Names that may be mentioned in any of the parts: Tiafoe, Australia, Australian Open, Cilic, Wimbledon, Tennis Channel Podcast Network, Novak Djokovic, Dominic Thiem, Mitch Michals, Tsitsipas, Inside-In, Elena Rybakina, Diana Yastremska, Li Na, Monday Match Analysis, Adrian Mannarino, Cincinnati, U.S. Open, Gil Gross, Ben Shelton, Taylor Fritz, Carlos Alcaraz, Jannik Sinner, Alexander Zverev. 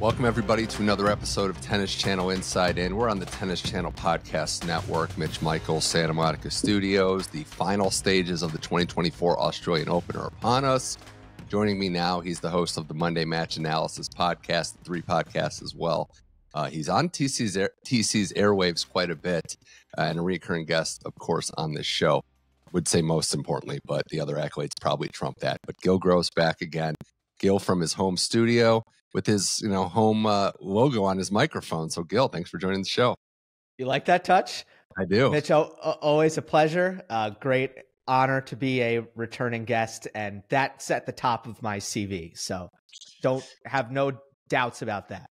Welcome, everybody, to another episode of Tennis Channel Inside-In. We're on the Tennis Channel Podcast Network, Mitch Michals, Santa Monica Studios. The final stages of the 2024 Australian Open are upon us. Joining me now, he's the host of the Monday Match Analysis podcast, three podcasts as well. He's on TC's airwaves quite a bit, and a recurring guest, of course, on this show. I would say most importantly, but the other accolades probably trump that. But Gil Gross back again. Gil from his home studio with his, home logo on his microphone. So, Gil, thanks for joining the show. You like that touch? I do. Mitch, always a pleasure. Great honor to be a returning guest, and that's at the top of my CV. So, no doubts about that.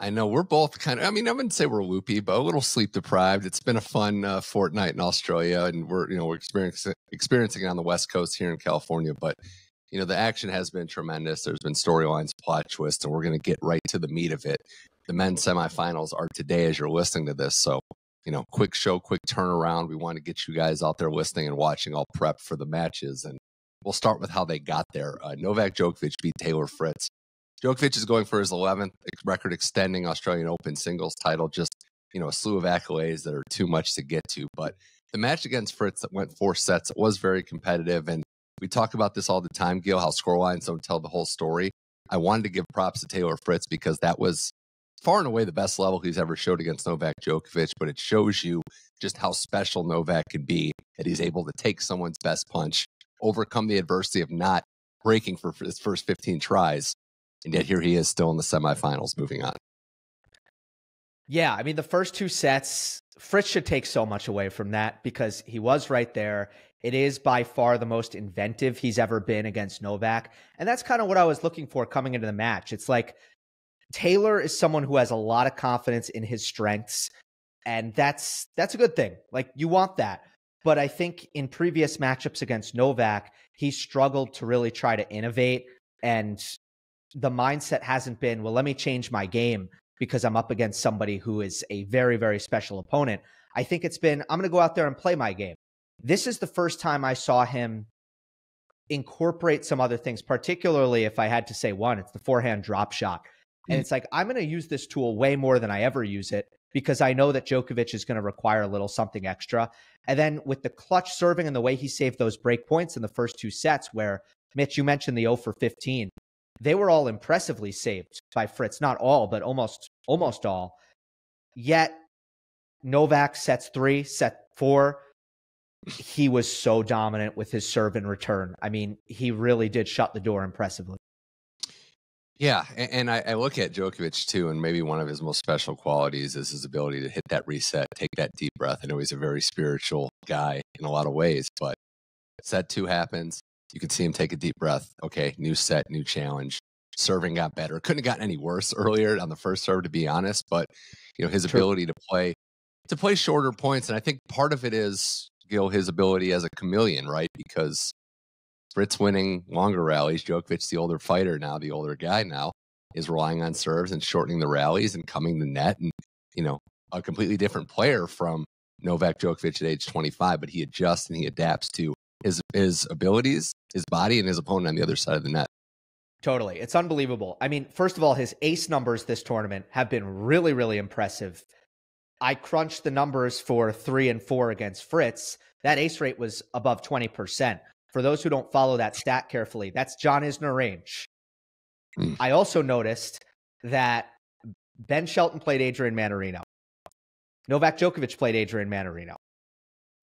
I know we're both I wouldn't say we're loopy, but a little sleep deprived. It's been a fun fortnight in Australia, and we're experiencing it on the West Coast here in California, but the action has been tremendous. There's been storylines, plot twists, and we're going to get right to the meat of it. The men's semifinals are today as you're listening to this. So, quick show, quick turnaround. We want to get you guys out there listening and watching, all prepped for the matches. And we'll start with how they got there. Novak Djokovic beat Taylor Fritz. Djokovic is going for his 11th record-extending Australian Open singles title. Just, a slew of accolades that are too much to get to. But the match against Fritz that went 4 sets, it was very competitive. And we talk about this all the time, Gil, how scorelines don't tell the whole story. I wanted to give props to Taylor Fritz because that was far and away the best level he's ever showed against Novak Djokovic, but it shows you just how special Novak can be, that he's able to take someone's best punch, overcome the adversity of not breaking for his first 15 tries, and yet here he is still in the semifinals moving on. Yeah, the first 2 sets, Fritz should take so much away from that because he was right there. It is by far the most inventive he's ever been against Novak. And that's kind of what I was looking for coming into the match. It's like Taylor is someone who has a lot of confidence in his strengths. And that's a good thing. Like, you want that. But I think in previous matchups against Novak, he struggled to really try to innovate. And the mindset hasn't been, well, let me change my game because I'm up against somebody who is a very, very special opponent. I think it's been, I'm going to go out there and play my game. This is the first time I saw him incorporate some other things, particularly if I had to say one, it's the forehand drop shot. And it's like, I'm going to use this tool way more than I ever use it because I know that Djokovic is going to require a little something extra. And then with the clutch serving and the way he saved those break points in the first 2 sets where, Mitch, you mentioned the 0 for 15. They were all impressively saved by Fritz. Not all, but almost all. Yet Novak sets 3, set 4. He was so dominant with his serve and return. He really did shut the door impressively. Yeah, and I look at Djokovic too, and maybe one of his most special qualities is his ability to hit that reset, take that deep breath. I know he's a very spiritual guy in a lot of ways, but set 2 happens. You can see him take a deep breath. Okay, new set, new challenge. Serving got better. Couldn't have gotten any worse earlier on the first serve, to be honest, but his ability to play shorter points, and I think part of it is his ability as a chameleon, right? Because Fritz winning longer rallies, Djokovic, the older fighter now, the older guy now, is relying on serves and shortening the rallies and coming to net, and a completely different player from Novak Djokovic at age 25, but he adjusts and he adapts to his abilities, his body, and his opponent on the other side of the net. Totally. It's unbelievable. First of all, his ace numbers this tournament have been really, really impressive. I crunched the numbers for 3 and 4 against Fritz. That ace rate was above 20%. For those who don't follow that stat carefully, that's John Isner range. I also noticed that Ben Shelton played Adrian Mannarino. Novak Djokovic played Adrian Mannarino.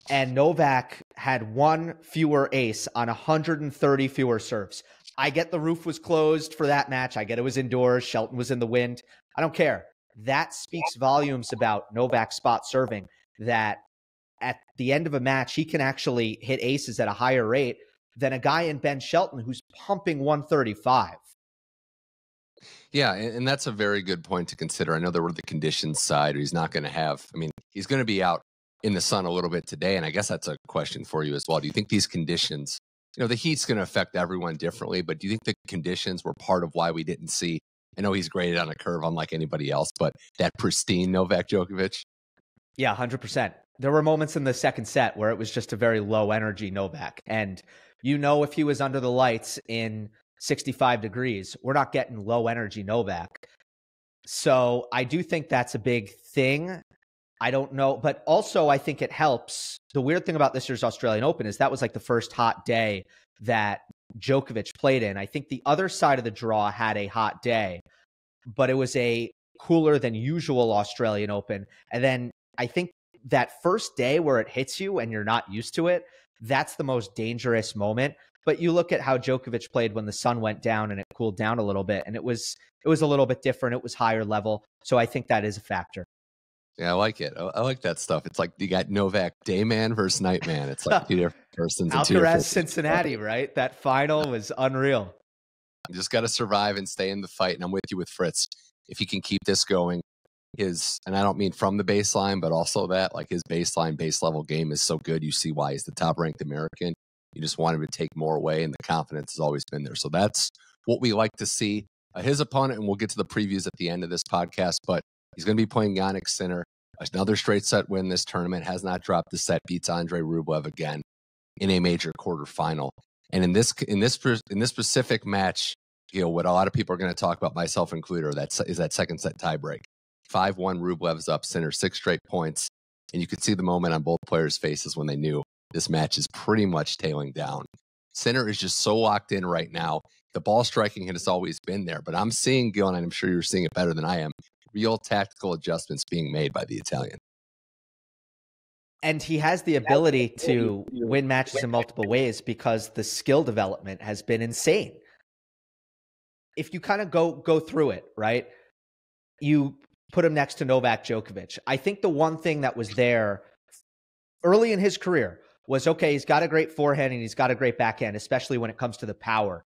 And Novak had 1 fewer ace on 130 fewer serves. I get the roof was closed for that match. I get it was indoors. Shelton was in the wind. I don't care. That speaks volumes about Novak's spot serving, that at the end of a match, he can actually hit aces at a higher rate than a guy in Ben Shelton who's pumping 135. Yeah, and that's a very good point to consider. I know there were the conditions side. He's not going to have, he's going to be out in the sun a little bit today, and I guess that's a question for you as well. Do you think these conditions, the heat's going to affect everyone differently, but do you think the conditions were part of why we didn't see, I know he's graded on a curve unlike anybody else, but that pristine Novak Djokovic? Yeah, 100%. There were moments in the second set where it was just a very low energy Novak. And if he was under the lights in 65 degrees, we're not getting low energy Novak. So I do think that's a big thing. I don't know. But also I think it helps. The weird thing about this year's Australian Open is that was like the first hot day that Djokovic played in. I think the other side of the draw had a hot day, but it was a cooler than usual Australian Open. And then I think that first day where it hits you and you're not used to it, that's the most dangerous moment. But you look at how Djokovic played when the sun went down and it cooled down a little bit, and it was a little bit different. It was higher level. So I think that is a factor. Yeah, I like it. I like that stuff. It's like you got Novak Dayman versus Nightman. It's like two different persons. Alcaraz Cincinnati, right? That final was unreal. You just got to survive and stay in the fight. And I'm with you with Fritz. If he can keep this going, and I don't mean from the baseline, but also that, like, his baseline, base level game is so good. You see why he's the top ranked American. You just want him to take more away, and the confidence has always been there. So that's what we like to see. His opponent, and we'll get to the previews at the end of this podcast, but he's going to be playing Jannik Sinner. Another straight set win this tournament, has not dropped the set, beats Andre Rublev again in a major quarterfinal. And in this specific match, you know, what a lot of people are going to talk about, myself included, is that second set tiebreak. 5-1, Rublev's up, Sinner 6 straight points. And you could see the moment on both players' faces when they knew this match is pretty much tailing down. Sinner is just so locked in right now. The ball striking has always been there, but I'm seeing, Gil, and I'm sure you're seeing it better than I am, real tactical adjustments being made by the Italian. And he has the ability to win matches in multiple ways because the skill development has been insane. If you kind of go through it, right? You put him next to Novak Djokovic. I think the one thing that was there early in his career was, okay, he's got a great forehand and he's got a great backhand, especially when it comes to the power.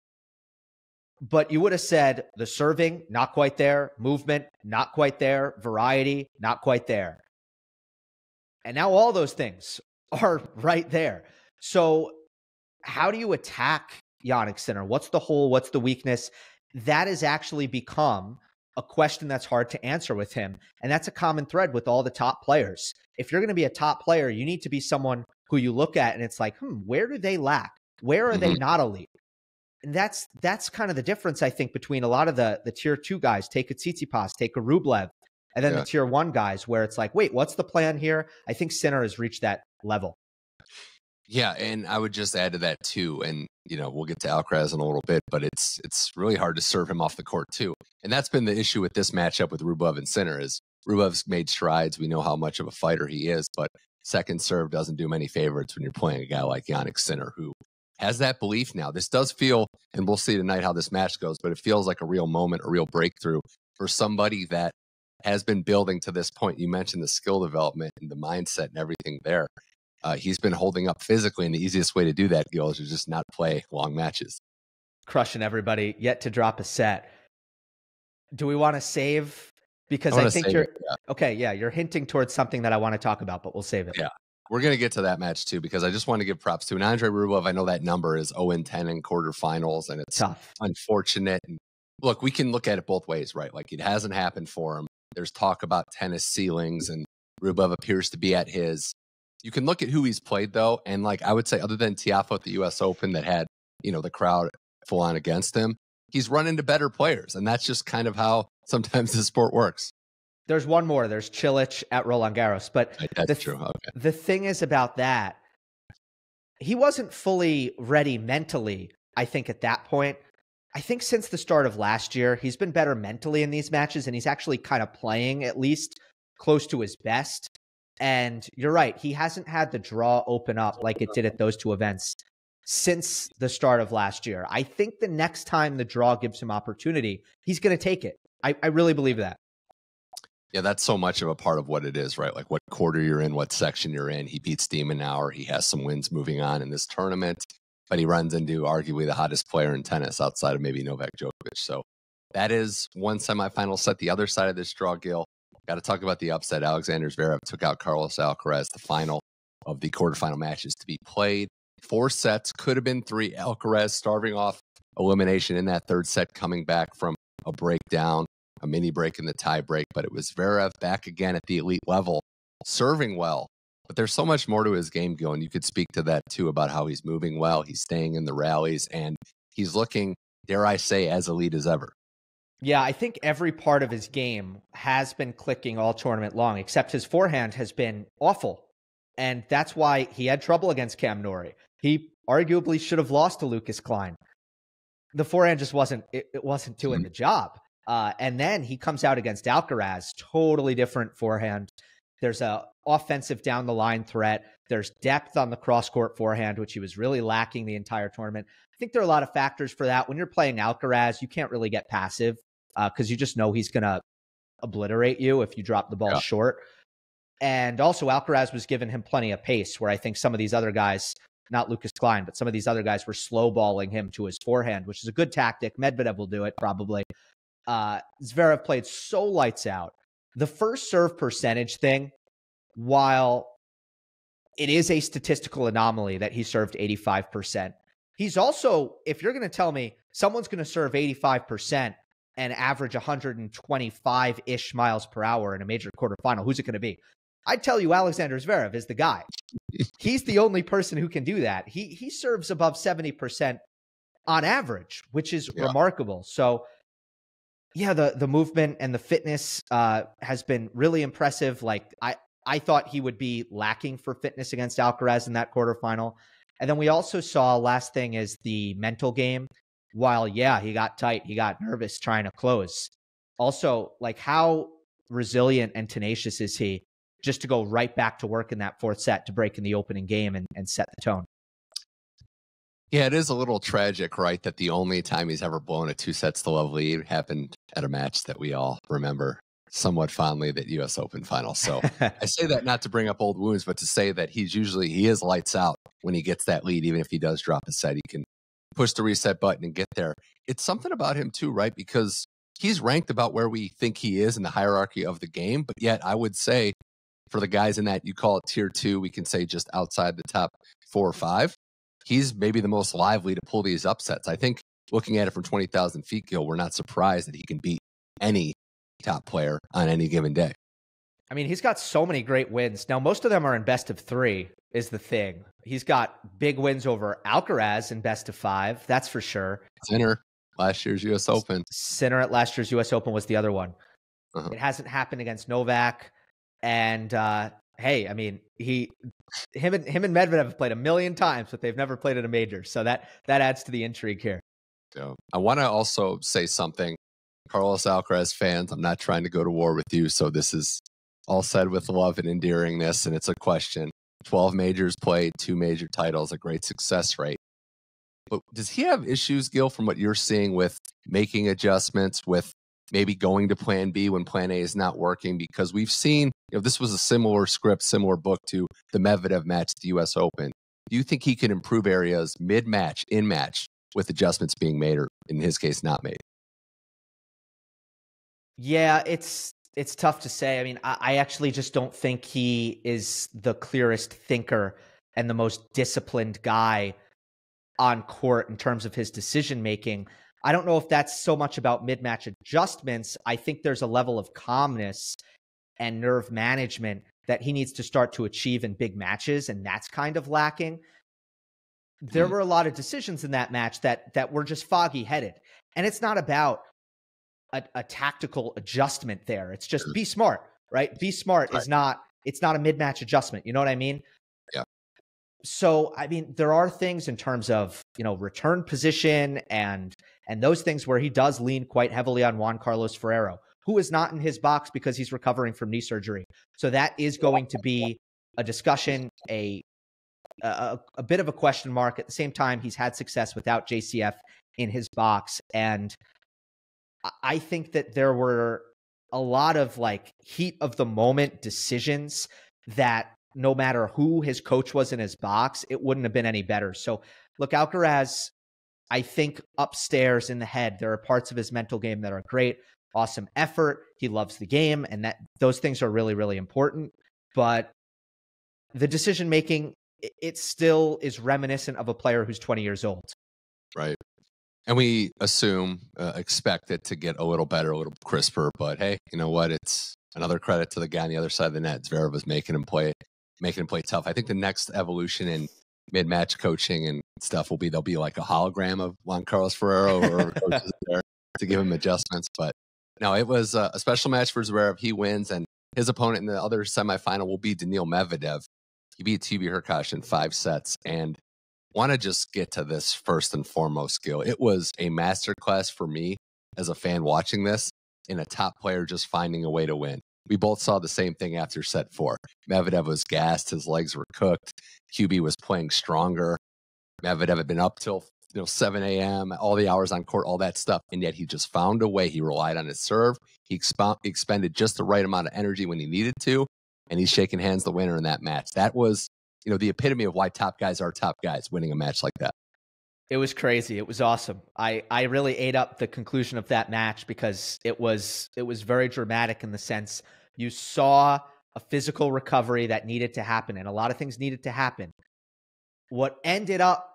But you would have said the serving, not quite there, movement, not quite there, variety, not quite there. And now all those things are right there. So how do you attack Jannik Sinner? What's the hole? What's the weakness? That has actually become a question that's hard to answer with him. And that's a common thread with all the top players. If you're going to be a top player, you need to be someone who you look at and it's like, where do they lack? Where are they not elite? And that's kind of the difference, I think, between a lot of the tier two guys, take a Tsitsipas, take a Rublev, and then the tier one guys where it's like, wait, what's the plan here? I think Sinner has reached that level. Yeah, and I would just add to that too, and you know, we'll get to Alcaraz in a little bit, but it's really hard to serve him off the court too. And that's been the issue with this matchup with Rublev and Sinner is Rublev's made strides. We know how much of a fighter he is, but second serve doesn't do many favors when you're playing a guy like Jannik Sinner who has that belief now. This does feel, and we'll see tonight how this match goes, but it feels like a real moment, a real breakthrough for somebody that has been building to this point. You mentioned the skill development and the mindset and everything there. He's been holding up physically, and the easiest way to do that, Gil, is to just not play long matches. Crushing everybody, yet to drop a set. Do we want to save? Because I think you're... Okay, yeah, you're hinting towards something that I want to talk about, but we'll save it. Yeah. We're going to get to that match too, because I just want to give props to Andre Rublev. I know that number is 0-10 in quarterfinals, and it's tough, unfortunate. And look, we can look at it both ways, right? Like, it hasn't happened for him. There's talk about tennis ceilings, and Rublev appears to be at his. You can look at who he's played, though, and like I would say, other than Tiafoe at the U.S. Open that had, you know, the crowd full on against him, he's run into better players, and that's just kind of how sometimes the sport works. There's one more. There's Cilic at Roland Garros. But that's true. Okay. The thing is about that, he wasn't fully ready mentally, I think, at that point. I think since the start of last year, he's been better mentally in these matches, and he's actually kind of playing at least close to his best. And you're right. He hasn't had the draw open up like it did at those two events since the start of last year. I think the next time the draw gives him opportunity, he's going to take it. I really believe that. Yeah, that's so much of a part of what it is, right? Like what quarter you're in, what section you're in. He beats Demon Hour. He has some wins moving on in this tournament, but he runs into arguably the hottest player in tennis outside of maybe Novak Djokovic. So that is one semifinal set. The other side of this draw, Gil, got to talk about the upset. Alexander Zverev took out Carlos Alcaraz. The final of the quarterfinal matches to be played. 4 sets, could have been 3. Alcaraz starving off elimination in that third set, coming back from a breakdown. A mini break in the tie break, but it was Zverev back again at the elite level, serving well. But there's so much more to his game going. You could speak to that too, about how he's moving well, he's staying in the rallies, and he's looking, dare I say, as elite as ever. Yeah, I think every part of his game has been clicking all tournament long, except his forehand has been awful. And that's why he had trouble against Cam Norrie. He arguably should have lost to Lucas Klein. The forehand just wasn't, it wasn't doing the job. And then he comes out against Alcaraz, totally different forehand. There's an offensive down the line threat. There's depth on the cross court forehand, which he was really lacking the entire tournament. I think there are a lot of factors for that. When you're playing Alcaraz, you can't really get passive, because you just know he's going to obliterate you if you drop the ball short. And also Alcaraz was giving him plenty of pace, where I think some of these other guys, not Lucas Klein, but some of these other guys were slow balling him to his forehand, which is a good tactic. Medvedev will do it probably. Zverev played so lights out. The first serve percentage thing, while it is a statistical anomaly that he served 85%, he's also, if you're going to tell me someone's going to serve 85% and average 125-ish miles per hour in a major quarterfinal, who's it going to be? I'd tell you Alexander Zverev is the guy. He's the only person who can do that. He serves above 70% on average, which is remarkable. So yeah, the movement and the fitness has been really impressive. Like I thought he would be lacking for fitness against Alcaraz in that quarterfinal. And then we also saw, last thing is the mental game. While, yeah, he got tight, he got nervous trying to close. Also, like, how resilient and tenacious is he just to go right back to work in that fourth set to break in the opening game and set the tone? Yeah, it is a little tragic, right, that the only time he's ever blown a 2-sets-to-love lead happened at a match that we all remember somewhat fondly, that U.S. Open final. So I say that not to bring up old wounds, but to say that he is lights out when he gets that lead. Even if he does drop a set, he can push the reset button and get there. It's something about him too, right? Because he's ranked about where we think he is in the hierarchy of the game. But yet I would say for the guys in that, you call it tier two, we can say just outside the top 4 or 5, he's maybe the most lively to pull these upsets. I think looking at it from 20,000 feet, Gil, we're not surprised that he can beat any top player on any given day. I mean, he's got so many great wins. Now, most of them are in best of 3 is the thing. He's got big wins over Alcaraz in best of 5. That's for sure. Sinner, last year's U.S. Open. Sinner at last year's U.S. Open was the other one. It hasn't happened against Novak. And hey, I mean, him and Medvedev have played a million times, but they've never played at a major. So that adds to the intrigue here. So I want to also say something. Carlos Alcaraz fans, I'm not trying to go to war with you, so this is all said with love and endearingness, and it's a question. 12 majors played, 2 major titles, a great success rate. But does he have issues, Gil, from what you're seeing with making adjustments, with maybe going to plan B when plan A is not working? Because we've seen, you know, this was a similar script, similar book to the Medvedev match at the U.S. Open. Do you think he can improve areas mid-match, in-match, with adjustments being made, or in his case, not made? Yeah, it's tough to say. I mean, I actually just don't think he is the clearest thinker and the most disciplined guy on court in terms of his decision-making. I don't know if that's so much about mid-match adjustments. I think there's a level of calmness and nerve management that he needs to start to achieve in big matches, and that's kind of lacking. There were a lot of decisions in that match that were just foggy-headed, and it's not about a tactical adjustment there. It's just be smart, right? Be smart is not, it's not a mid-match adjustment. You know what I mean? Yeah. So, I mean, there are things in terms of, you know, return position and those things where he does lean quite heavily on Juan Carlos Ferrero, who is not in his box because he's recovering from knee surgery. So that is going to be a discussion, a bit of a question mark. At the same time, he's had success without JCF in his box, and I think that there were a lot of like heat of the moment decisions that no matter who his coach was in his box, it wouldn't have been any better. So look, Alcaraz, I think upstairs in the head, there are parts of his mental game that are great, awesome effort. He loves the game, and that those things are really, really important. But the decision-making, it still is reminiscent of a player who's 20 years old. Right. And we expect it to get a little better, a little crisper. But hey, you know what? It's another credit to the guy on the other side of the net. Zverev was making him play tough. I think the next evolution in mid-match coaching and stuff will be, there'll be like a hologram of Juan Carlos Ferrero or coaches there to give him adjustments. But no, it was a special match for Zverev. He wins, and his opponent in the other semifinal will be Daniil Medvedev. He beat Hubert Hurkacz in 5 sets. And want to just get to this first and foremost, Gil. It was a masterclass for me as a fan watching this, in a top player just finding a way to win. We both saw the same thing after set 4. Medvedev was gassed. His legs were cooked. Hubie was playing stronger. Medvedev had been up till 7 a.m., all the hours on court, all that stuff. And yet he just found a way. He relied on his serve. He expended just the right amount of energy when he needed to. And he's shaking hands the winner in that match. That was, the epitome of why top guys are top guys, winning a match like that. It was crazy. It was awesome. I really ate up the conclusion of that match because it was very dramatic in the sense you saw a physical recovery that needed to happen, and a lot of things needed to happen. What ended up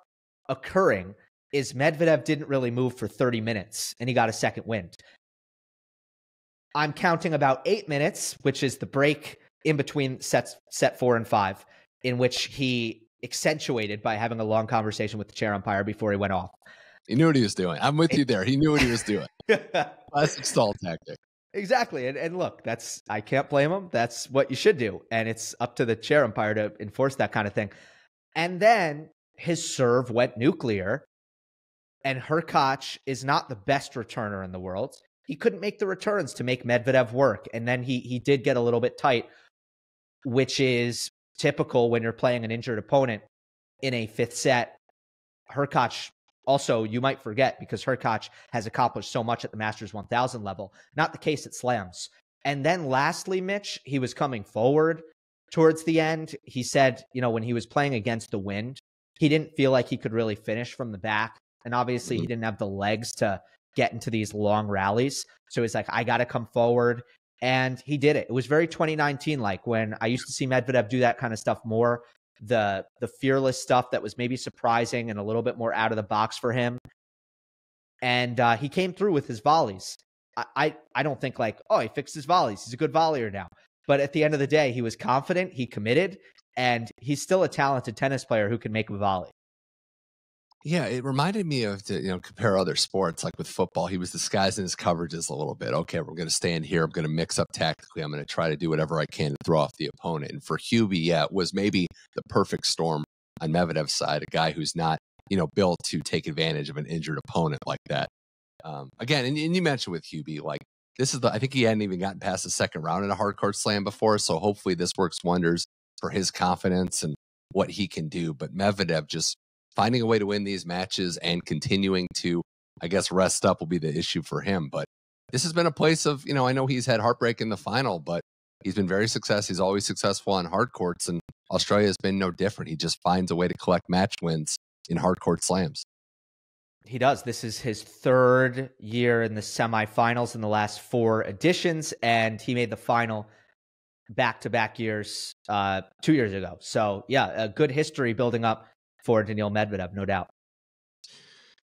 occurring is Medvedev didn't really move for 30 minutes, and he got a second wind. I'm counting about 8 minutes, which is the break in between set 4 and 5, in which he accentuated by having a long conversation with the chair umpire before he went off. He knew what he was doing. I'm with you there. He knew what he was doing. Classic stall tactic. Exactly. And look, I can't blame him. That's what you should do. And it's up to the chair umpire to enforce that kind of thing. And then his serve went nuclear, and Hurkacz is not the best returner in the world. He couldn't make the returns to make Medvedev work. And then he did get a little bit tight, which is typical when you're playing an injured opponent in a 5th set. Hurkacz, also, you might forget, because Hurkacz has accomplished so much at the Masters 1000 level. Not the case at slams. And then lastly, Mitch, he was coming forward towards the end. He said, when he was playing against the wind, he didn't feel like he could really finish from the back. And obviously he didn't have the legs to get into these long rallies. So he's like, I got to come forward. And he did it. It was very 2019, like when I used to see Medvedev do that kind of stuff more, the fearless stuff that was maybe surprising and a little bit more out of the box for him. And he came through with his volleys. I don't think like, oh, he fixed his volleys. He's a good volleyer now. But at the end of the day, he was confident, he committed, and he's still a talented tennis player who can make a volley. Yeah, it reminded me of, compare other sports, like with football, he was disguising his coverages a little bit. Okay, we're going to stand here. I'm going to mix up tactically. I'm going to try to do whatever I can to throw off the opponent. And for Hubie, it was maybe the perfect storm on Medvedev's side, a guy who's not, built to take advantage of an injured opponent like that. Again, and you mentioned with Hubie, like this is I think he hadn't even gotten past the second round in a hard court slam before. So hopefully this works wonders for his confidence and what he can do. But Medvedev just finding a way to win these matches and continuing to, I guess, rest up will be the issue for him. But this has been a place of, I know he's had heartbreak in the final, but he's been very successful. He's always successful on hard courts, and Australia has been no different. He just finds a way to collect match wins in hard court slams. He does. This is his 3rd year in the semifinals in the last 4 editions, and he made the final back-to-back years 2 years ago. So, yeah, a good history building up for Daniil Medvedev, no doubt.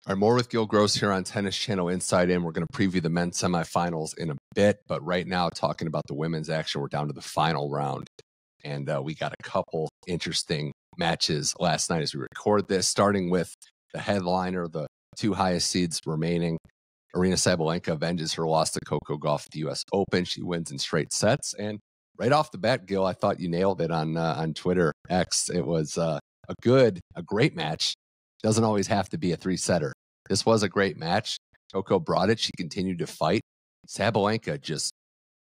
All right, more with Gil Gross here on Tennis Channel Inside-In. We're going to preview the men's semifinals in a bit, but right now, talking about the women's action, we're down to the final round, and we got a couple interesting matches last night as we record this, starting with the headliner, the 2 highest seeds remaining. Aryna Sabalenka avenges her loss to Coco Gauff at the U.S. Open. She wins in straight sets, and right off the bat, Gil, I thought you nailed it on Twitter X. It was a great match. Doesn't always have to be a 3-setter. This was a great match. Coco brought it. She continued to fight. Sabalenka just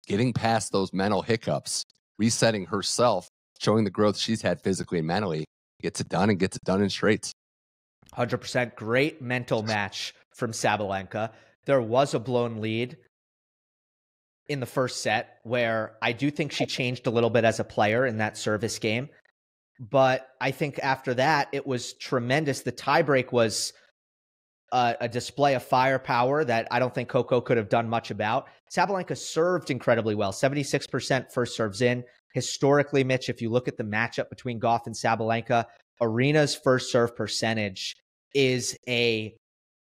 getting past those mental hiccups, resetting herself, showing the growth she's had physically and mentally, gets it done in straights. 100%. Great mental match from Sabalenka. There was a blown lead in the 1st set where I do think she changed a little bit as a player in that service game. But I think after that, it was tremendous. The tiebreak was a display of firepower that I don't think Coco could have done much about. Sabalenka served incredibly well, 76% first serves in. Historically, Mitch, if you look at the matchup between Gauff and Sabalenka, Arena's first serve percentage is a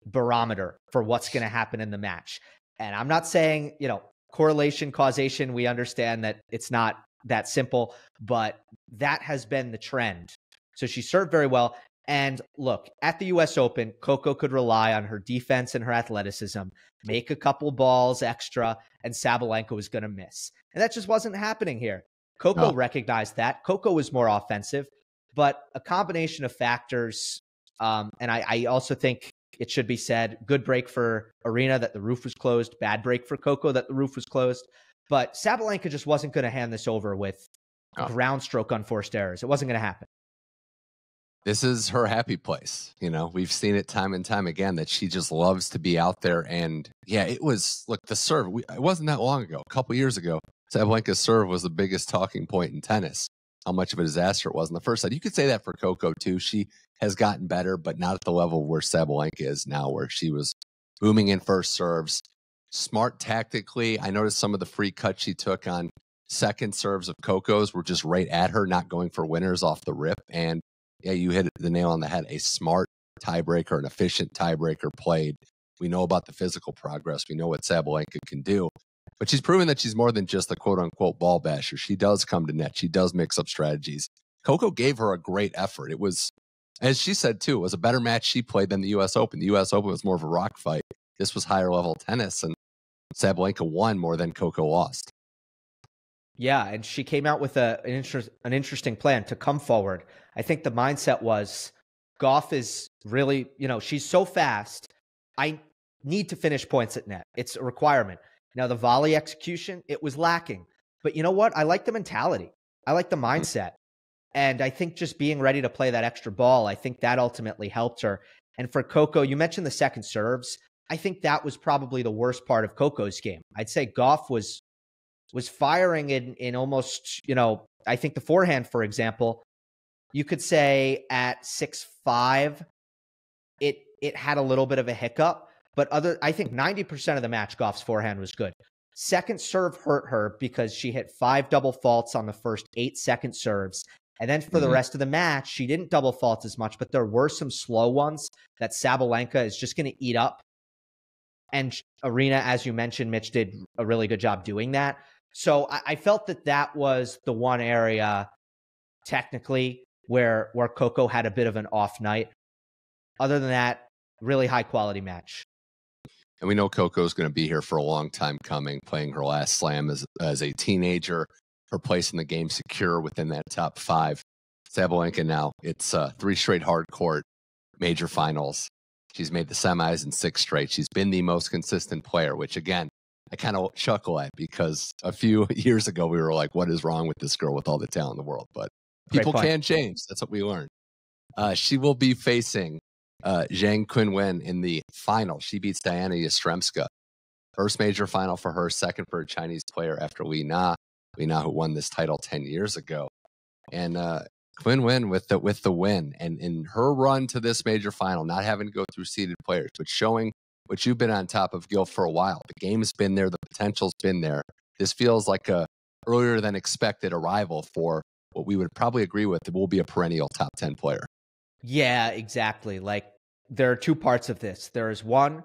barometer for what's going to happen in the match. And I'm not saying, correlation, causation, we understand that it's not that simple, but that has been the trend. So she served very well. And look, at the U.S. Open, Coco could rely on her defense and her athleticism, make a couple balls extra, and Sabalenka was going to miss. And that just wasn't happening here. Coco recognized that. Coco was more offensive, but a combination of factors. And I also think it should be said, good break for Aryna that the roof was closed, bad break for Coco that the roof was closed. But Sabalenka just wasn't going to hand this over with ground stroke unforced errors. It wasn't going to happen. This is her happy place. You know, we've seen it time and time again that she just loves to be out there. And yeah, it was, look, the serve, it wasn't that long ago, a couple years ago, Sabalenka's serve was the biggest talking point in tennis, how much of a disaster it was on the first side. You could say that for Coco too. She has gotten better, but not at the level where Sabalenka is now, where she was booming in first serves. Smart tactically. I noticed some of the free cuts she took on second serves of Coco's were just right at her, not going for winners off the rip. And yeah, you hit the nail on the head. A smart tiebreaker, an efficient tiebreaker played. We know about the physical progress. We know what Sabalenka can do. But she's proven that she's more than just a quote-unquote ball basher. She does come to net. She does mix up strategies. Coco gave her a great effort. It was, as she said too, it was a better match she played than the U.S. Open. The U.S. Open was more of a rock fight. This was higher-level tennis, and Sabalenka won more than Coco lost. Yeah, and she came out with an interesting plan to come forward. I think the mindset was, Gauff is really, you know, she's so fast. I need to finish points at net. It's a requirement. Now, the volley execution, it was lacking. But you know what? I like the mentality. I like the mindset. And I think just being ready to play that extra ball, I think that ultimately helped her. And for Coco, you mentioned the second serves. I think that was probably the worst part of Coco's game. I'd say Gauff was firing in almost, you know, I think the forehand, for example, you could say at 6-5, it had a little bit of a hiccup. But I think 90% of the match, Gauff's forehand was good. Second serve hurt her because she hit 5 double faults on the first 8 second serves. And then for the rest of the match, she didn't double fault as much, but there were some slow ones that Sabalenka is just going to eat up. And Aryna, as you mentioned, Mitch, did a really good job doing that. So I felt that was the one area technically where Coco had a bit of an off night. Other than that, really high quality match. And we know Coco's going to be here for a long time coming, playing her last slam as a teenager, her place in the game secure within that top 5. Sabalenka now, it's 3 straight hard court major finals. She's made the semis in 6 straight. She's been the most consistent player, which again, I kind of chuckle at because a few years ago we were like, what is wrong with this girl with all the talent in the world? But people can change. That's what we learned. She will be facing Zheng Qinwen in the final. She beats Diana Yastremska. First major final for her, second for a Chinese player after Li Na. Li Na, who won this title 10 years ago. And Qinwen with the win. And in her run to this major final, not having to go through seeded players, but showing what you've been on top of, Gil, for a while. The game's been there. The potential's been there. This feels like a earlier than expected arrival for what we would probably agree with that will be a perennial top 10 player. Yeah, exactly. Like, there are two parts of this. There is one,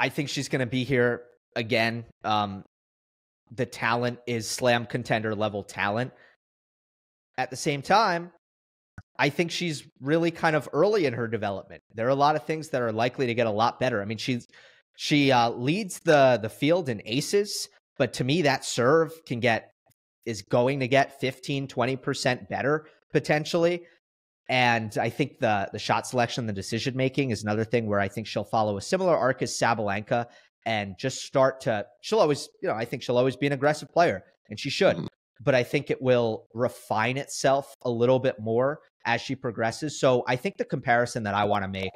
I think she's going to be here again. The talent is slam contender level talent. At the same time, I think she's really kind of early in her development. There are a lot of things that are likely to get a lot better. I mean, she leads the field in aces, but to me, that serve is going to get 15, 20% better potentially. And I think the shot selection, the decision-making is another thing where I think she'll follow a similar arc as Sabalenka and just I think she'll always be an aggressive player, and she should. But I think it will refine itself a little bit more as she progresses. So I think the comparison that I want to make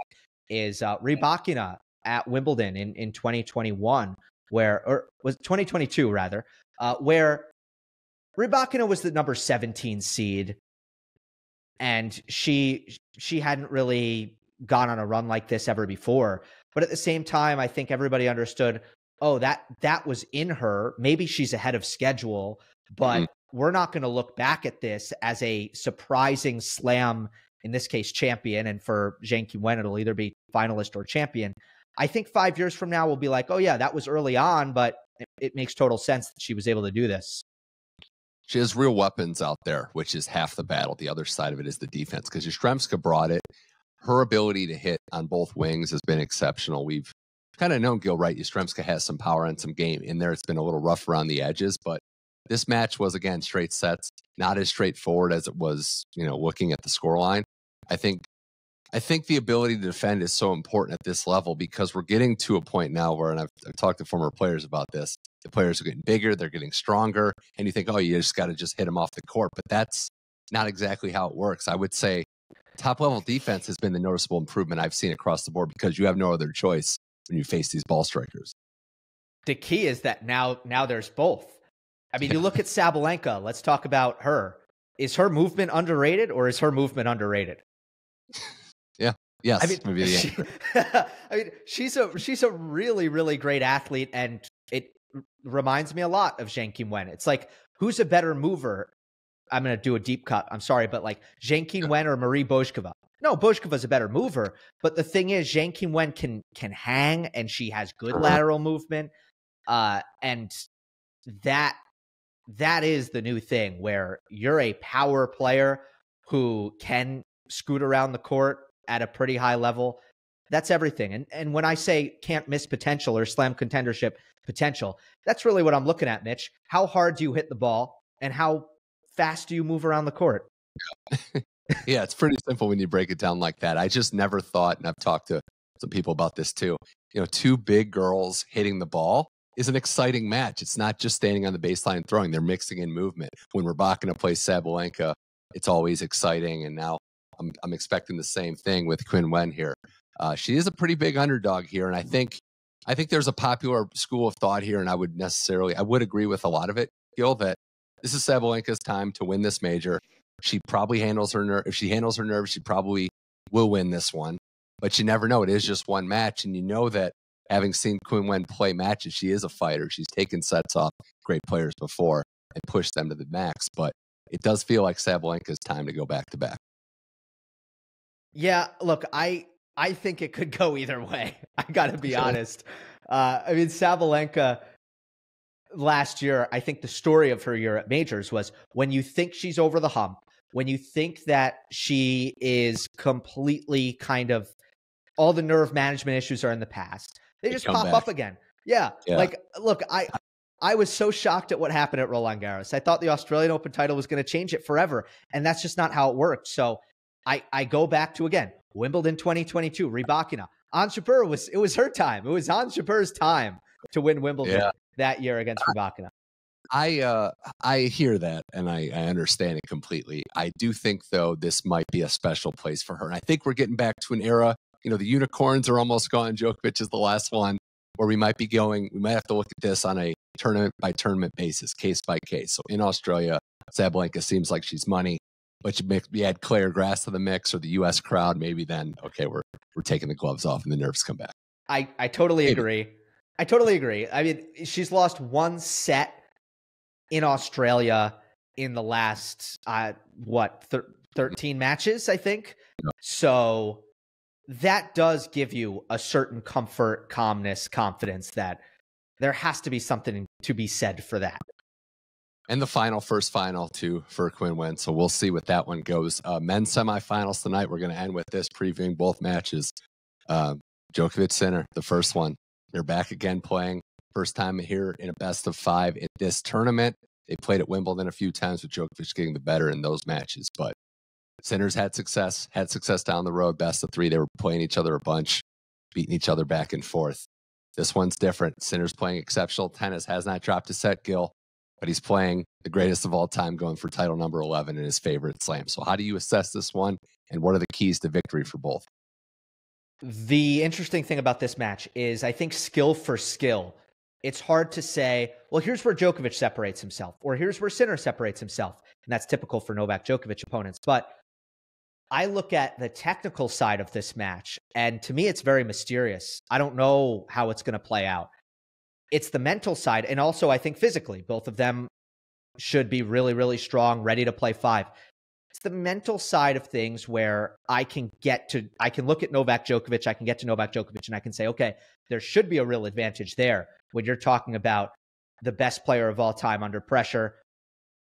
is Rybakina at Wimbledon in 2021, or was 2022 rather, where Rybakina was the number 17 seed. And she hadn't really gone on a run like this ever before. But at the same time, I think everybody understood, oh, that was in her. Maybe she's ahead of schedule, but we're not going to look back at this as a surprising slam, in this case, champion. And for Zheng Qinwen, it'll either be finalist or champion. I think 5 years from now, we'll be like, oh yeah, that was early on, but it makes total sense that she was able to do this. She has real weapons out there, which is half the battle. The other side of it is the defense, because Yastremska brought it. Her ability to hit on both wings has been exceptional. We've kind of known, Gil, right? Yastremska has some power and some game in there. It's been a little rough around the edges, but this match was, again, straight sets, not as straightforward as it was, you know, looking at the scoreline. I think the ability to defend is so important at this level, because we're getting to a point now where, and I've talked to former players about this, the players are getting bigger, they're getting stronger, and you think, oh, you just got to just hit them off the court. But that's not exactly how it works. I would say top-level defense has been the noticeable improvement I've seen across the board, because you have no other choice when you face these ball strikers. The key is that now there's both. I mean, you look at Sabalenka. Let's talk about her. Is her movement underrated, or is her movement underrated? Yes, I mean, maybe, yeah. I mean, she's a really, really great athlete, and it reminds me a lot of Zheng Qinwen. It's like, who's a better mover? I'm going to do a deep cut. I'm sorry, but like Zheng Qinwen or Marie Boshkova? No, Boshkova's a better mover, but the thing is, Zheng Qinwen can hang, and she has good lateral movement, and that is the new thing, where you're a power player who can scoot around the court at a pretty high level. That's everything. And when I say can't miss potential or slam contendership potential, that's really what I'm looking at, Mitch. How hard do you hit the ball, and how fast do you move around the court? Yeah, it's pretty simple when you break it down like that. I just never thought, and I've talked to some people about this too, you know, two big girls hitting the ball is an exciting match. It's not just standing on the baseline and throwing. They're mixing in movement. When Rybakina plays Sabalenka, it's always exciting. And now I'm expecting the same thing with Qinwen here. She is a pretty big underdog here, and I think there's a popular school of thought here, and I would agree with a lot of it, Gil, that this is Sabalenka's time to win this major. She probably handles her nerve. If she handles her nerve, she probably will win this one. But you never know. It is just one match, and you know that, having seen Qinwen play matches, she is a fighter. She's taken sets off great players before and pushed them to the max. But it does feel like Sabalenka's time to go back to back. Yeah, look, I think it could go either way. I got to be honest. I mean, Sabalenka last year, I think the story of her year at majors was, when you think she's over the hump, when you think that she is completely kind of, all the nerve management issues are in the past, they just pop up again. Yeah. Like, look, I was so shocked at what happened at Roland Garros. I thought the Australian Open title was going to change it forever, and that's just not how it worked. So I go back to, again, Wimbledon 2022, Rybakina. Anjou was, it was her time. It was Anjou's time to win Wimbledon that year against Rybakina. I hear that, and I understand it completely. I do think, though, this might be a special place for her. And I think we're getting back to an era, you know, the unicorns are almost gone. Djokovic is the last one, where we might have to look at this on a tournament-by-tournament basis, case by case. So in Australia, Sabalenka seems like she's money. But you add Clay or Grass to the mix, or the U.S. crowd, maybe then, okay, we're taking the gloves off and the nerves come back. I totally agree. I totally agree. I mean, she's lost one set in Australia in the last, 13 matches, I think. Yeah. So that does give you a certain comfort, calmness, confidence that there has to be something to be said for that. And the first final, too, for Qinwen. So we'll see what that one goes. Men's semifinals tonight. We're going to end with this, previewing both matches. Djokovic Sinner, the first one. They're back again playing. First time here in a best-of-5 at this tournament. They played at Wimbledon a few times, with Djokovic getting the better in those matches. But Sinner's had success down the road. Best-of-3, they were playing each other a bunch, beating each other back and forth. This one's different. Sinner's playing exceptional tennis. Has not dropped a set, Gil. But he's playing the greatest of all time, going for title number 11 in his favorite slam. So how do you assess this one, and what are the keys to victory for both? The interesting thing about this match is, I think, skill for skill. It's hard to say, well, here's where Djokovic separates himself, or here's where Sinner separates himself. And that's typical for Novak Djokovic opponents. But I look at the technical side of this match, and to me, it's very mysterious. I don't know how it's going to play out. It's the mental side, and also, I think, physically, both of them should be really, really strong, ready to play five. It's the mental side of things where I can look at Novak Djokovic, and I can say, okay, there should be a real advantage there when you're talking about the best player of all time under pressure.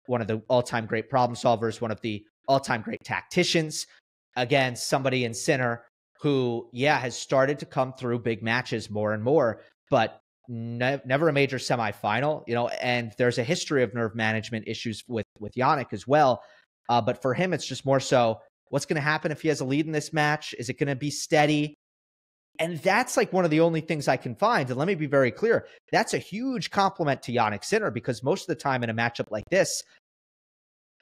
one of the all-time great problem solvers, one of the all-time great tacticians. Again, somebody in Sinner who, yeah, has started to come through big matches more and more, but never a major semifinal, you know, and there's a history of nerve management issues with Jannik as well. But for him, it's just more so what's going to happen if he has a lead in this match? Is it going to be steady? And that's like one of the only things I can find. And let me be very clear. That's a huge compliment to Jannik Sinner, because most of the time in a matchup like this,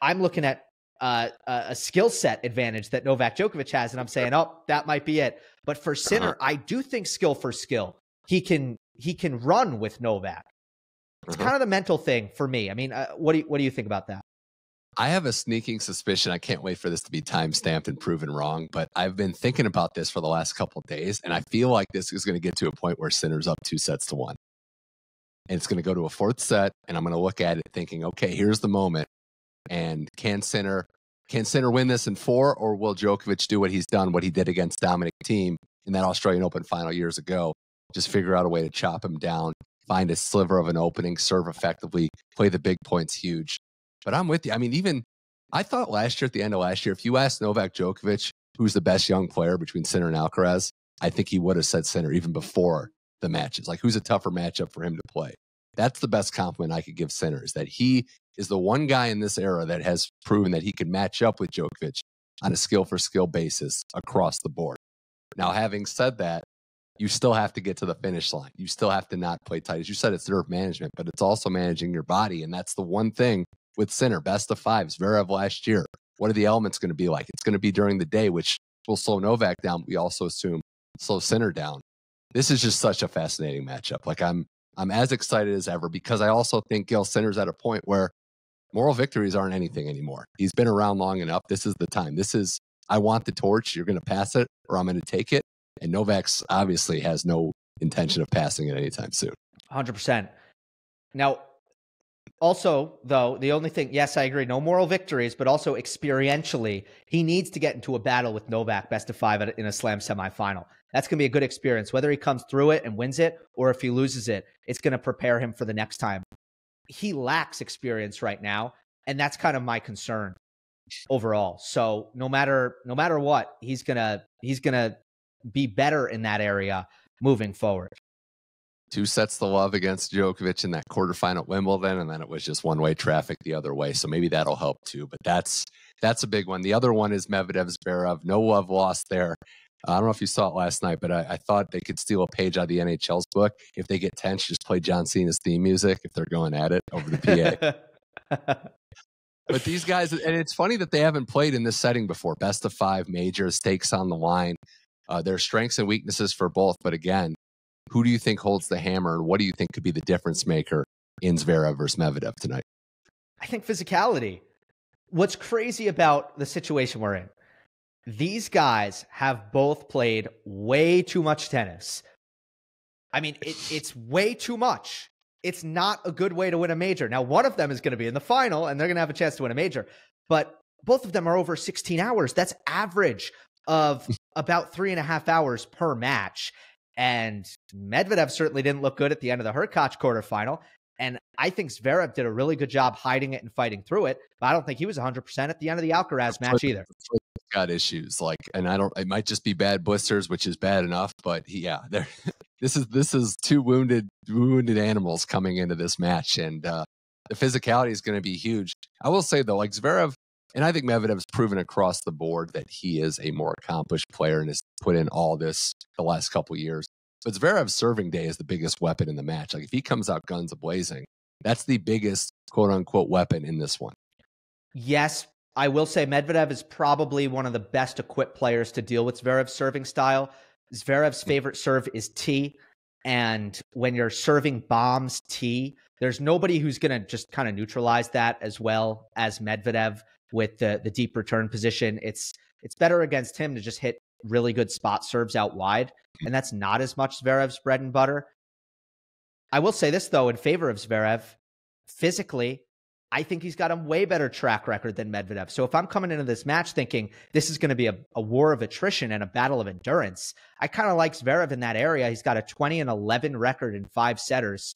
I'm looking at a skill set advantage that Novak Djokovic has. And I'm saying, oh, that might be it. But for Sinner, I do think skill for skill, he can run with Novak. It's kind of the mental thing for me. I mean, what do you think about that? I have a sneaking suspicion. I can't wait for this to be time stamped and proven wrong, but I've been thinking about this for the last couple of days, and I feel like this is going to get to a point where Sinner's up 2-1. And it's going to go to a fourth set, and I'm going to look at it thinking, okay, here's the moment. And can Sinner win this in four, or will Djokovic do what he's done, what he did against Dominic Thiem in that Australian Open final years ago? Just figure out a way to chop him down, find a sliver of an opening, serve effectively, play the big points huge. But I'm with you. I mean, even I thought last year, at the end of last year, if you asked Novak Djokovic who's the best young player between Sinner and Alcaraz, I think he would have said Sinner even before the matches. Like, who's a tougher matchup for him to play? That's the best compliment I could give Sinner, is that he is the one guy in this era that has proven that he could match up with Djokovic on a skill for skill basis across the board. Now, having said that, you still have to get to the finish line. You still have to not play tight. As you said, it's nerve management, but it's also managing your body. And that's the one thing with Sinner, best of five, Zverev last year. What are the elements going to be like? It's going to be during the day, which will slow Novak down. But we also assume slow Sinner down. This is just such a fascinating matchup. Like, I'm as excited as ever, because I also think Gil, Sinner's at a point where moral victories aren't anything anymore. He's been around long enough. This is the time. This is, I want the torch. You're going to pass it, or I'm going to take it. And Novak's obviously has no intention of passing it anytime soon. 100%. Now, also, though, the only thing, yes, I agree, no moral victories, but also experientially, he needs to get into a battle with Novak best of five in a slam semifinal. That's going to be a good experience. Whether he comes through it and wins it, or if he loses it, it's going to prepare him for the next time. He lacks experience right now, and that's kind of my concern overall. So no matter what, he's going to be better in that area moving forward. 2 sets to love against Djokovic in that quarterfinal at Wimbledon, and then it was just one-way traffic the other way. So maybe that'll help too, but that's a big one. The other one is Medvedev Zverev. No love lost there. I don't know if you saw it last night, but I thought they could steal a page out of the NHL's book. If they get tense, just play John Cena's theme music if they're going at it over the PA. But these guys, and it's funny that they haven't played in this setting before. Best of five, major, stakes on the line. Their strengths and weaknesses for both, but again, who do you think holds the hammer, and what do you think could be the difference maker in Zverev versus Medvedev tonight? I think physicality. What's crazy about the situation we're in, these guys have both played way too much tennis. I mean, it's way too much. It's not a good way to win a major. Now, one of them is going to be in the final, and they're going to have a chance to win a major. But both of them are over 16 hours. That's average of about 3.5 hours per match. And Medvedev certainly didn't look good at the end of the Hurkacz quarterfinal. And I think Zverev did a really good job hiding it and fighting through it. But I don't think he was 100% at the end of the Alcaraz match either. Got issues, like, and I don't, it might just be bad blisters, which is bad enough, but yeah, this is two wounded animals coming into this match, and the physicality is going to be huge. I will say though, like Zverev, and I think Medvedev's proven across the board that he is a more accomplished player and has put in all this the last couple of years. But Zverev's serving day is the biggest weapon in the match. Like, if he comes out guns a-blazing, that's the biggest quote-unquote weapon in this one. Yes, I will say Medvedev is probably one of the best equipped players to deal with Zverev's serving style. Zverev's favorite serve is T, and when you're serving bombs T, there's nobody who's going to just kind of neutralize that as well as Medvedev with the deep return position. It's better against him to just hit really good spot serves out wide, and that's not as much Zverev's bread and butter. I will say this, though, in favor of Zverev, physically, I think he's got a way better track record than Medvedev. So if I'm coming into this match thinking this is going to be a war of attrition and a battle of endurance, I kind of like Zverev in that area. He's got a 20-11 record in 5 setters.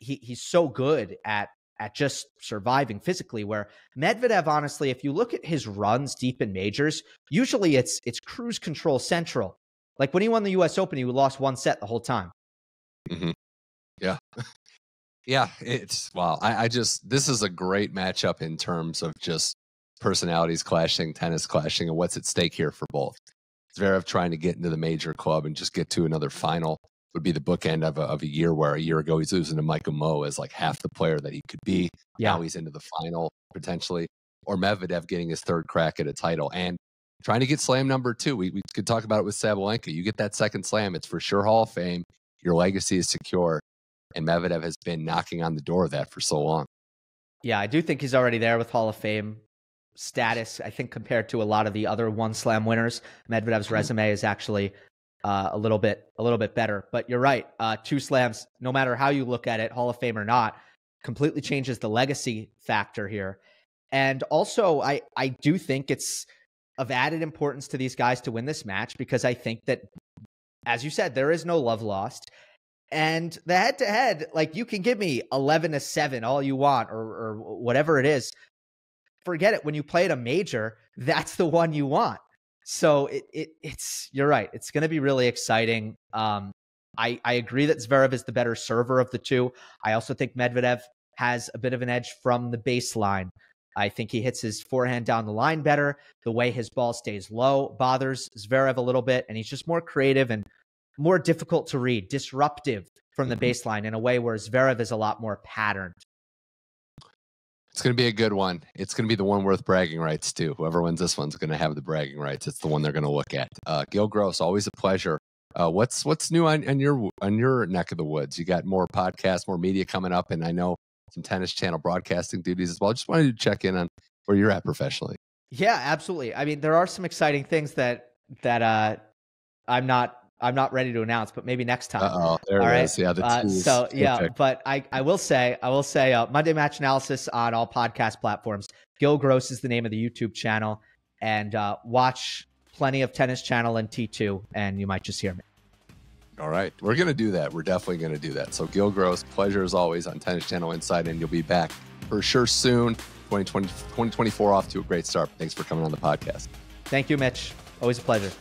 He's so good at at just surviving physically, where Medvedev, honestly, if you look at his runs deep in majors, usually it's cruise control central. Like when he won the U.S. Open, he lost one set the whole time. Mm-hmm. Yeah. Yeah. It's wow. I just, this is a great matchup in terms of just personalities clashing, tennis clashing, and what's at stake here for both. Zverev trying to get into the major club and just get to another final would be the bookend of a year where a year ago he's losing to Michael Moe as like half the player that he could be. Yeah. Now he's into the final potentially, or Medvedev getting his third crack at a title and trying to get slam number two. We could talk about it with Sabalenka. You get that second slam, it's for sure Hall of Fame. Your legacy is secure. And Medvedev has been knocking on the door of that for so long. Yeah, I do think he's already there with Hall of Fame status. I think compared to a lot of the other one slam winners, Medvedev's resume is actually a little bit better. But you're right. Two slams, no matter how you look at it, Hall of Fame or not, completely changes the legacy factor here. And also, I do think it's of added importance to these guys to win this match because I think that, as you said, there is no love lost. And the head-to-head, like you can give me 11-7 all you want or whatever it is. Forget it. When you play at a major, that's the one you want. So it's you're right. It's going to be really exciting. I agree that Zverev is the better server of the two. I also think Medvedev has a bit of an edge from the baseline. I think he hits his forehand down the line better. The way his ball stays low bothers Zverev a little bit, and he's just more creative and more difficult to read, disruptive from the baseline in a way where Zverev is a lot more patterned. It's going to be a good one. It's going to be the one worth bragging rights to. Whoever wins this one's going to have the bragging rights. It's the one they're going to look at. Gil Gross, always a pleasure. What's new on your neck of the woods? You got more podcasts, more media coming up, and I know some Tennis Channel broadcasting duties as well. Just wanted to check in on where you're at professionally. Yeah, absolutely. I mean, there are some exciting things that I'm not ready to announce, but maybe next time. Uh-oh, there it is. Yeah, so yeah, but I will say, Monday Match Analysis on all podcast platforms. Gil Gross is the name of the YouTube channel, and watch plenty of Tennis Channel and T2, and you might just hear me. All right, we're gonna do that. We're definitely gonna do that. So Gil Gross, pleasure as always on Tennis Channel Inside, and you'll be back for sure soon. 2024 off to a great start. Thanks for coming on the podcast. Thank you, Mitch. Always a pleasure.